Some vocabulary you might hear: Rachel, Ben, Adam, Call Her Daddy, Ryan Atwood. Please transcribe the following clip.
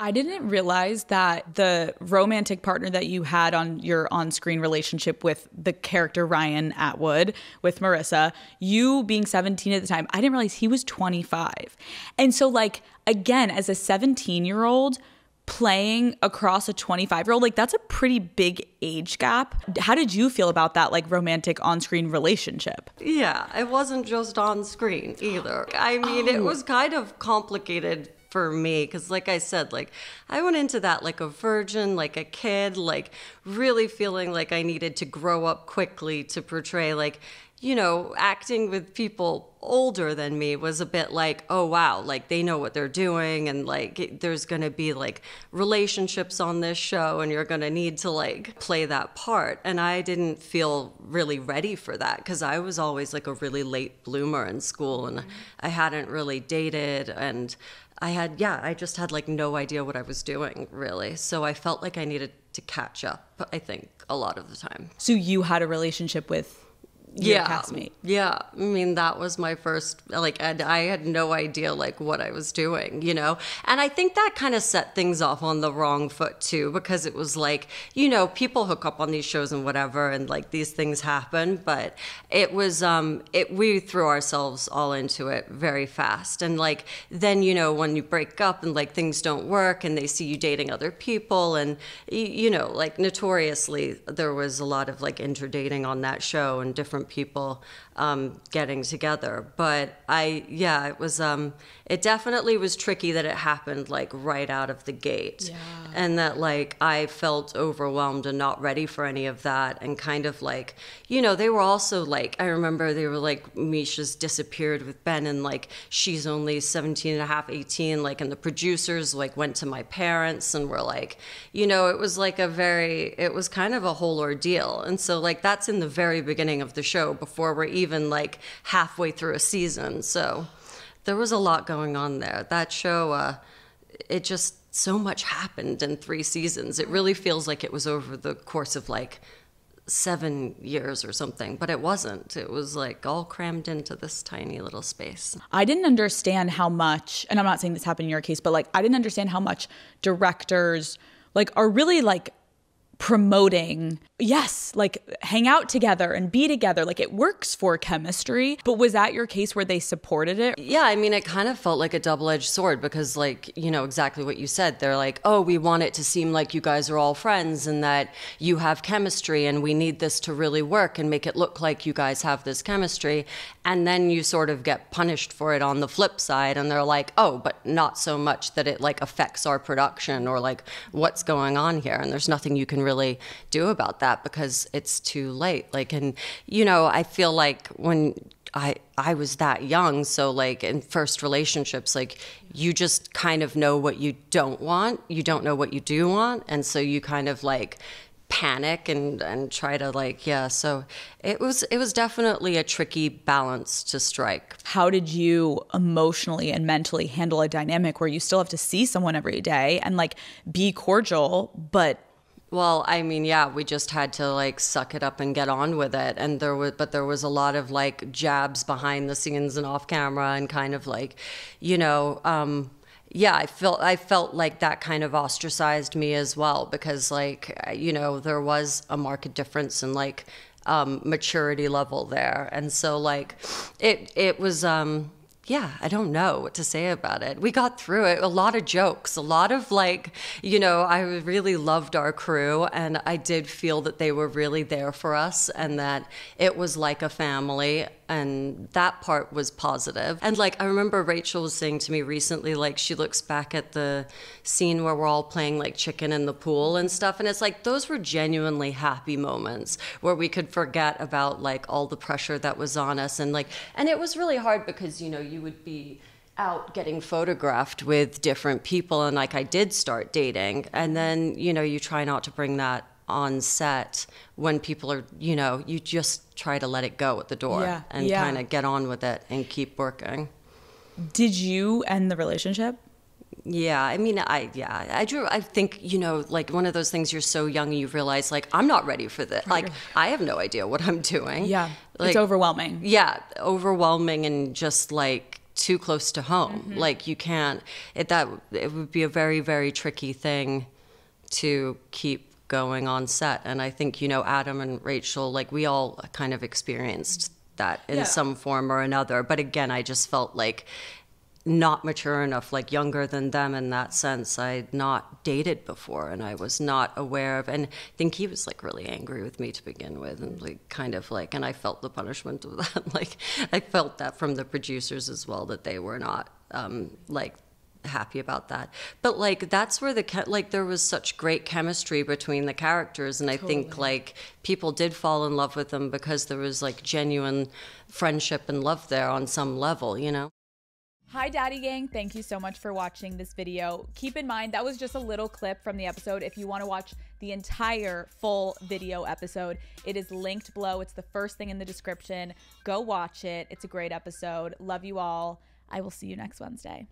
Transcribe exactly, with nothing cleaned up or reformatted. I didn't realize that the romantic partner that you had on your on-screen relationship with the character Ryan Atwood, with Marissa, you being seventeen at the time, I didn't realize he was twenty-five. And so, like, again, as a seventeen-year-old playing across a twenty-five-year-old, like, that's a pretty big age gap. How did you feel about that, like, romantic on-screen relationship? Yeah, it wasn't just on-screen either. I mean, oh. It was kind of complicated for me, because like I said, like I went into that like a virgin, like a kid, like really feeling like I needed to grow up quickly to portray, like, you know, acting with people older than me was a bit like, oh wow, like they know what they're doing, and like there's gonna be like relationships on this show and you're gonna need to like play that part. And I didn't feel really ready for that, because I was always like a really late bloomer in school, and I hadn't really dated, and I had, yeah, I just had like no idea what I was doing, really. So I felt like I needed to catch up, I think, a lot of the time. So you had a relationship with your yeah. castmate? Yeah, I mean, that was my first, like, and I had no idea like what I was doing, you know? And I think that kind of set things off on the wrong foot too, because it was like, you know, people hook up on these shows and whatever, and like these things happen, but it was, um, it, we threw ourselves all into it very fast. And like, then, you know, when you break up and like things don't work and they see you dating other people, and you know, like notoriously, there was a lot of like inter-dating on that show and different people um, getting together. But I, yeah, it was, um, it definitely was tricky that it happened like right out of the gate. Yeah. And that like, I felt overwhelmed and not ready for any of that. And kind of like, you know, they were also like, I remember they were like, Misha's disappeared with Ben, and like, she's only seventeen and a half, eighteen. Like, and the producers like went to my parents and were like, you know, it was like a very, it was kind of a whole ordeal. And so like, that's in the very beginning of the show, before we're even like halfway through a season. So there was a lot going on there. That show, uh, it just, so much happened in three seasons. It really feels like it was over the course of like seven years or something, but it wasn't. It was like all crammed into this tiny little space. I didn't understand how much, and I'm not saying this happened in your case, but like, I didn't understand how much directors like are really like promoting, yes, like hang out together and be together, like it works for chemistry. But was that your case where they supported it? Yeah, I mean, it kind of felt like a double-edged sword, because like, you know, exactly what you said, they're like, oh, we want it to seem like you guys are all friends and that you have chemistry, and we need this to really work and make it look like you guys have this chemistry. And then you sort of get punished for it on the flip side, and they're like, oh, but not so much that it like affects our production or like what's going on here, and there's nothing you can really really do about that because it's too late. Like, and you know, I feel like when I I was that young, so like in first relationships, like you just kind of know what you don't want, you don't know what you do want, and so you kind of like panic and and try to like, yeah, so it was it was definitely a tricky balance to strike. How did you emotionally and mentally handle a dynamic where you still have to see someone every day and like be cordial, but well, I mean, yeah, we just had to like suck it up and get on with it. And there was, but there was a lot of like jabs behind the scenes and off camera, and kind of like, you know, um, yeah, I felt, I felt like that kind of ostracized me as well, because like, you know, there was a marked difference in like um, maturity level there. And so like it, it was, um, yeah, I don't know what to say about it. We got through it. A lot of jokes, a lot of like, you know, I really loved our crew, and I did feel that they were really there for us and that it was like a family. And that part was positive. And like, I remember Rachel was saying to me recently, like she looks back at the scene where we're all playing like chicken in the pool and stuff. And it's like, those were genuinely happy moments where we could forget about like all the pressure that was on us. And like, and it was really hard because, you know, you would be out getting photographed with different people. And like, I did start dating. And then, you know, you try not to bring that on set when people are, you know, you just try to let it go at the door yeah, and yeah. kind of get on with it and keep working. Did you end the relationship? Yeah, I mean, I, yeah, I drew, I think, you know, like one of those things, you're so young and you realize like, I'm not ready for this. Like, I have no idea what I'm doing. Yeah, like, it's overwhelming. Yeah, overwhelming and just like too close to home. Mm-hmm. Like you can't, it, that, it would be a very, very tricky thing to keep going on set. And I think, you know, Adam and Rachel, like we all kind of experienced that in yeah. some form or another. But again, I just felt like not mature enough, like younger than them in that sense. I had not dated before and I was not aware of, and I think he was like really angry with me to begin with, and like kind of like, and I felt the punishment of that. Like I felt that from the producers as well, that they were not um, like happy about that. But like that's where the, like there was such great chemistry between the characters, and I totally. think like people did fall in love with them because there was like genuine friendship and love there on some level, you know? Hi Daddy Gang, thank you so much for watching this video. Keep in mind, that was just a little clip from the episode. If you want to watch the entire full video episode, it is linked below. It's the first thing in the description. Go watch it. It's a great episode. Love you all. I will see you next Wednesday.